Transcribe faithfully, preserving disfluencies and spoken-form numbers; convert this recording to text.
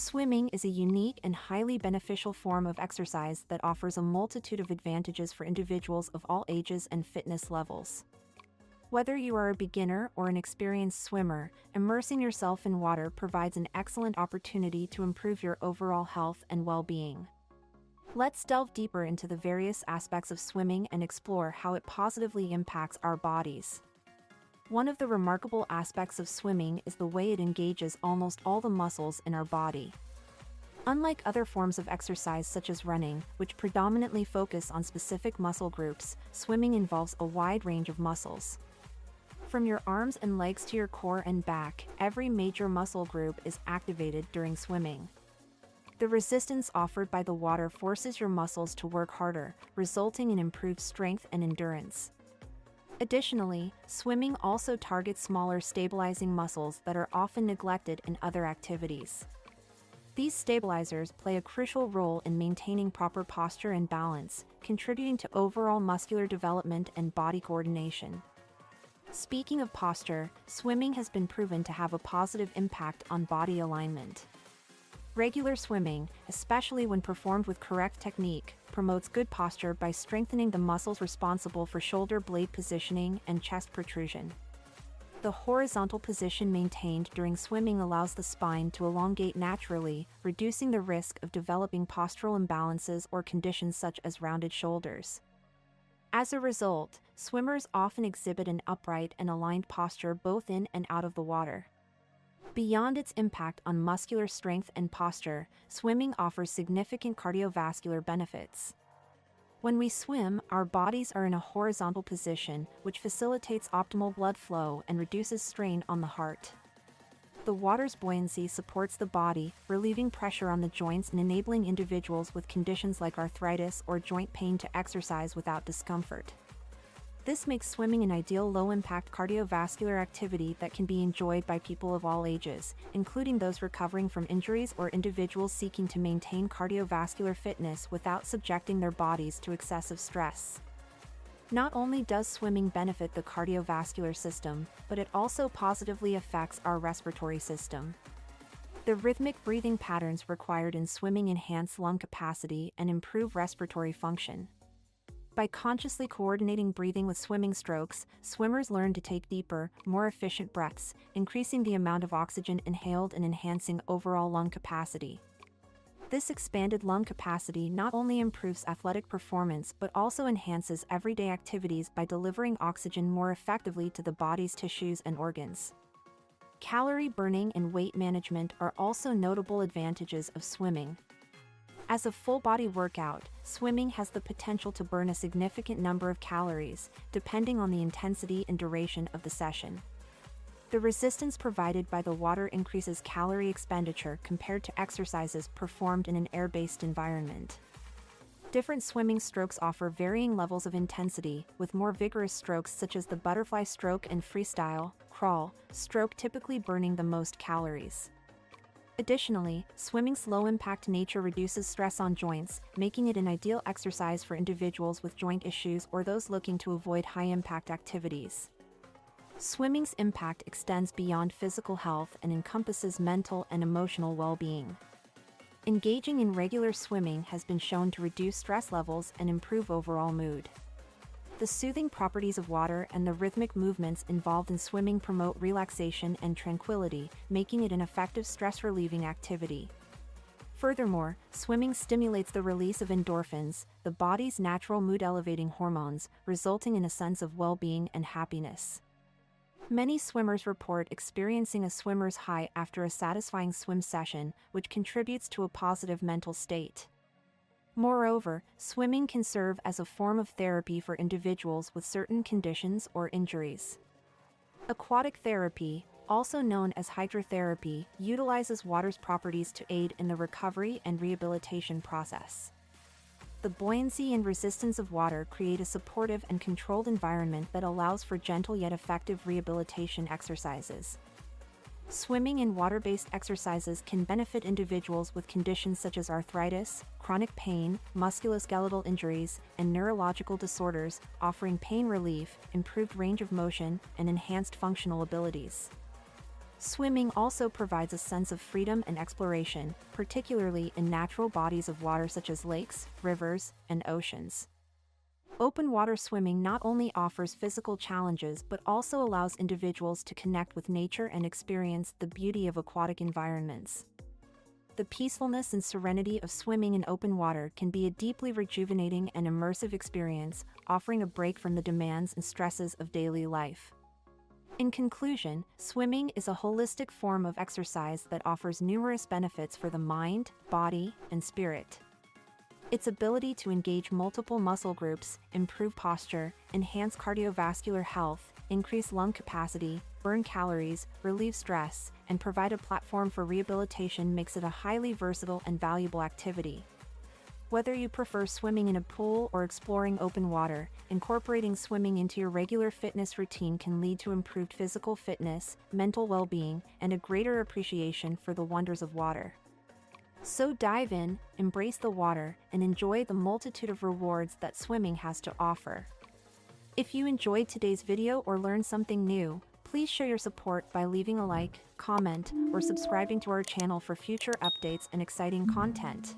Swimming is a unique and highly beneficial form of exercise that offers a multitude of advantages for individuals of all ages and fitness levels. Whether you are a beginner or an experienced swimmer, immersing yourself in water provides an excellent opportunity to improve your overall health and well-being. Let's delve deeper into the various aspects of swimming and explore how it positively impacts our bodies. One of the remarkable aspects of swimming is the way it engages almost all the muscles in our body. Unlike other forms of exercise such as running, which predominantly focus on specific muscle groups, swimming involves a wide range of muscles. From your arms and legs to your core and back, every major muscle group is activated during swimming. The resistance offered by the water forces your muscles to work harder, resulting in improved strength and endurance. Additionally, swimming also targets smaller stabilizing muscles that are often neglected in other activities. These stabilizers play a crucial role in maintaining proper posture and balance, contributing to overall muscular development and body coordination. Speaking of posture, swimming has been proven to have a positive impact on body alignment. Regular swimming, especially when performed with correct technique, promotes good posture by strengthening the muscles responsible for shoulder blade positioning and chest protrusion. The horizontal position maintained during swimming allows the spine to elongate naturally, reducing the risk of developing postural imbalances or conditions such as rounded shoulders. As a result, swimmers often exhibit an upright and aligned posture both in and out of the water. Beyond its impact on muscular strength and posture, swimming offers significant cardiovascular benefits. When we swim, our bodies are in a horizontal position, which facilitates optimal blood flow and reduces strain on the heart. The water's buoyancy supports the body, relieving pressure on the joints and enabling individuals with conditions like arthritis or joint pain to exercise without discomfort. This makes swimming an ideal low-impact cardiovascular activity that can be enjoyed by people of all ages, including those recovering from injuries or individuals seeking to maintain cardiovascular fitness without subjecting their bodies to excessive stress. Not only does swimming benefit the cardiovascular system, but it also positively affects our respiratory system. The rhythmic breathing patterns required in swimming enhance lung capacity and improve respiratory function. By consciously coordinating breathing with swimming strokes, swimmers learn to take deeper, more efficient breaths, increasing the amount of oxygen inhaled and enhancing overall lung capacity. This expanded lung capacity not only improves athletic performance but also enhances everyday activities by delivering oxygen more effectively to the body's tissues and organs. Calorie burning and weight management are also notable advantages of swimming. As a full-body workout, swimming has the potential to burn a significant number of calories, depending on the intensity and duration of the session. The resistance provided by the water increases calorie expenditure compared to exercises performed in an air-based environment. Different swimming strokes offer varying levels of intensity, with more vigorous strokes such as the butterfly stroke and freestyle, crawl, stroke typically burning the most calories. Additionally, swimming's low-impact nature reduces stress on joints, making it an ideal exercise for individuals with joint issues or those looking to avoid high-impact activities. Swimming's impact extends beyond physical health and encompasses mental and emotional well-being. Engaging in regular swimming has been shown to reduce stress levels and improve overall mood. The soothing properties of water and the rhythmic movements involved in swimming promote relaxation and tranquility, making it an effective stress-relieving activity. Furthermore, swimming stimulates the release of endorphins, the body's natural mood-elevating hormones, resulting in a sense of well-being and happiness. Many swimmers report experiencing a swimmer's high after a satisfying swim session, which contributes to a positive mental state. Moreover, swimming can serve as a form of therapy for individuals with certain conditions or injuries. Aquatic therapy, also known as hydrotherapy, utilizes water's properties to aid in the recovery and rehabilitation process. The buoyancy and resistance of water create a supportive and controlled environment that allows for gentle yet effective rehabilitation exercises. Swimming and water-based exercises can benefit individuals with conditions such as arthritis, chronic pain, musculoskeletal injuries, and neurological disorders, offering pain relief, improved range of motion, and enhanced functional abilities. Swimming also provides a sense of freedom and exploration, particularly in natural bodies of water such as lakes, rivers, and oceans. Open water swimming not only offers physical challenges but also allows individuals to connect with nature and experience the beauty of aquatic environments. The peacefulness and serenity of swimming in open water can be a deeply rejuvenating and immersive experience, offering a break from the demands and stresses of daily life. In conclusion, swimming is a holistic form of exercise that offers numerous benefits for the mind, body, and spirit. Its ability to engage multiple muscle groups, improve posture, enhance cardiovascular health, increase lung capacity, burn calories, relieve stress, and provide a platform for rehabilitation makes it a highly versatile and valuable activity. Whether you prefer swimming in a pool or exploring open water, incorporating swimming into your regular fitness routine can lead to improved physical fitness, mental well-being, and a greater appreciation for the wonders of water. So dive in, embrace the water, and enjoy the multitude of rewards that swimming has to offer. If you enjoyed today's video or learned something new, please show your support by leaving a like, comment, or subscribing to our channel for future updates and exciting content.